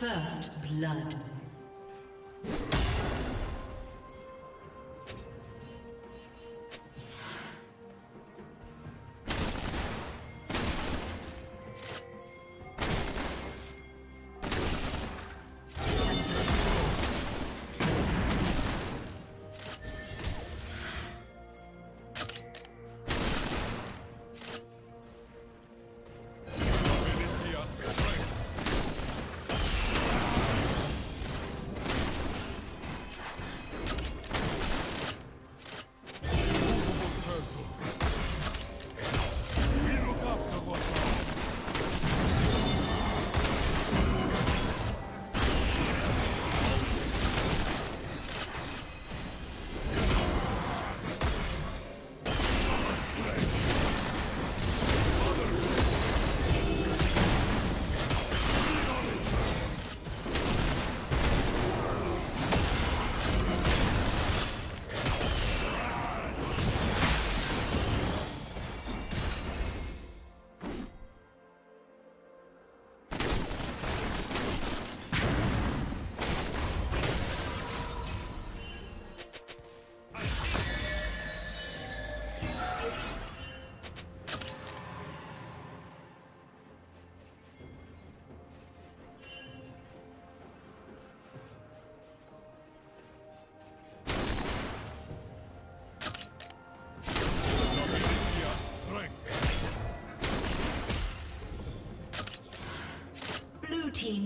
First blood.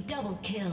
Double kill.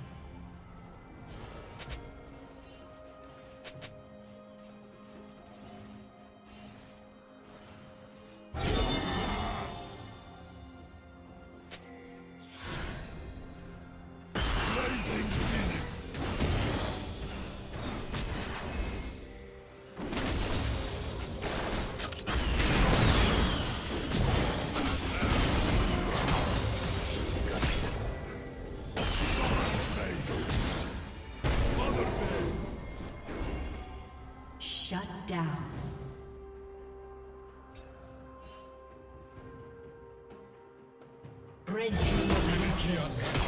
Red team double kill.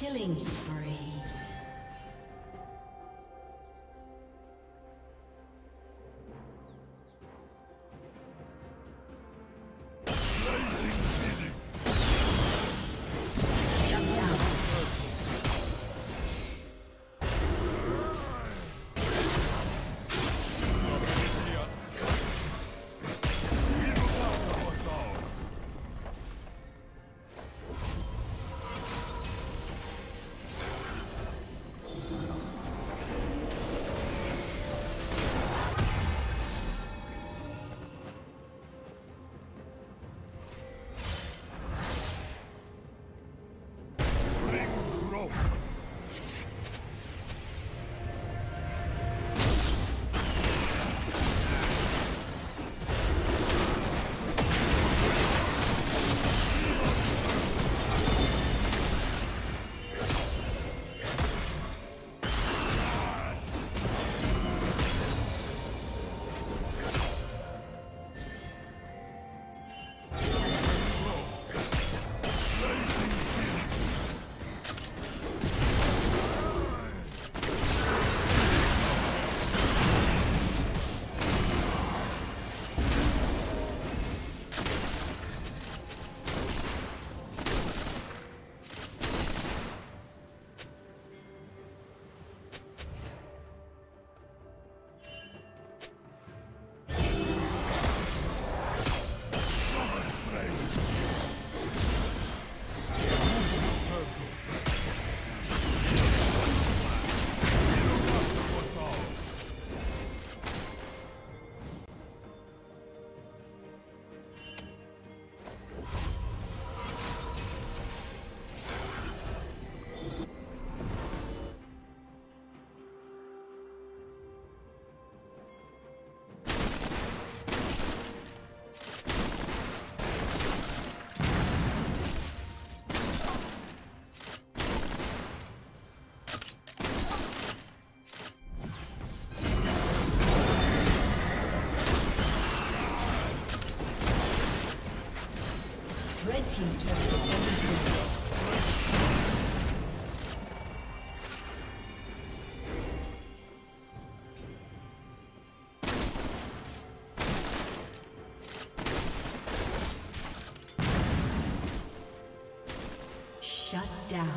Killing spree. Team's turret has been destroyed. Shut down.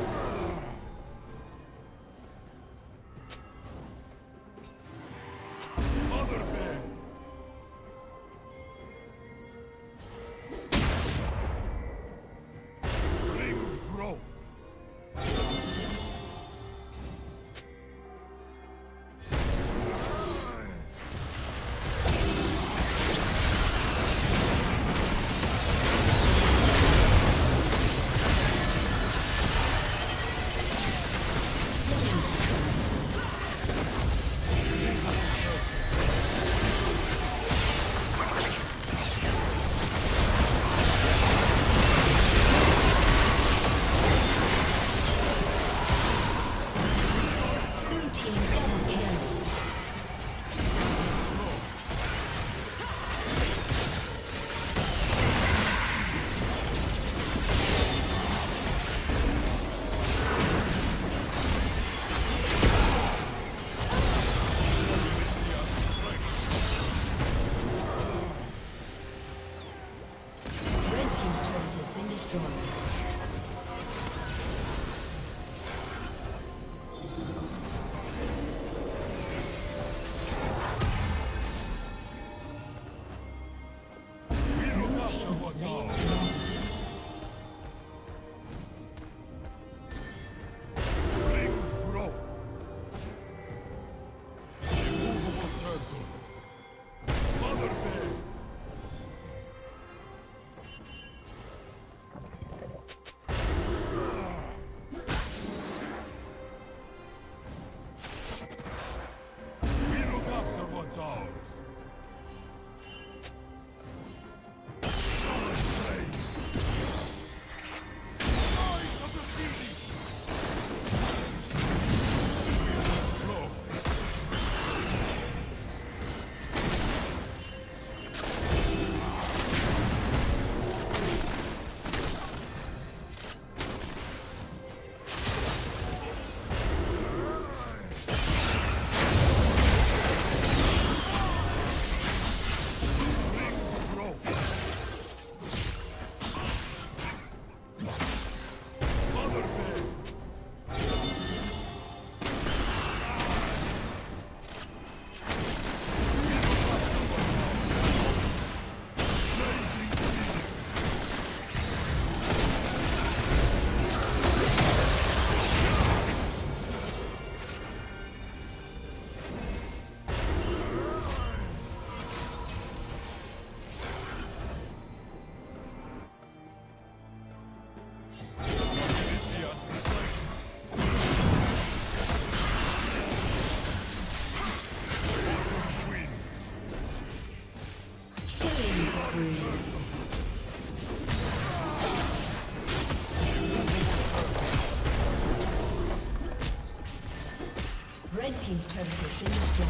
Red team's turret has been destroyed.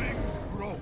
Rings broke.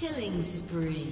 Killing spree.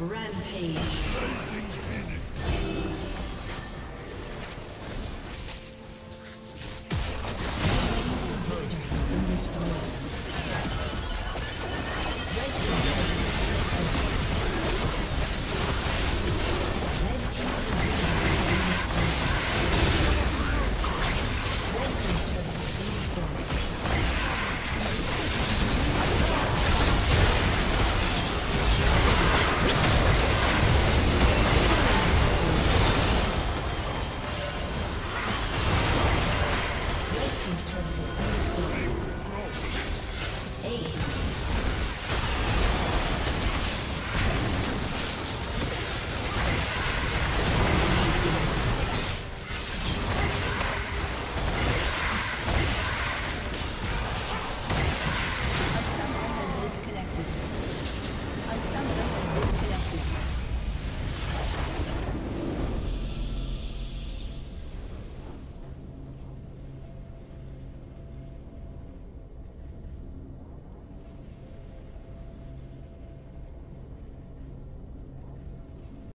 Rampage.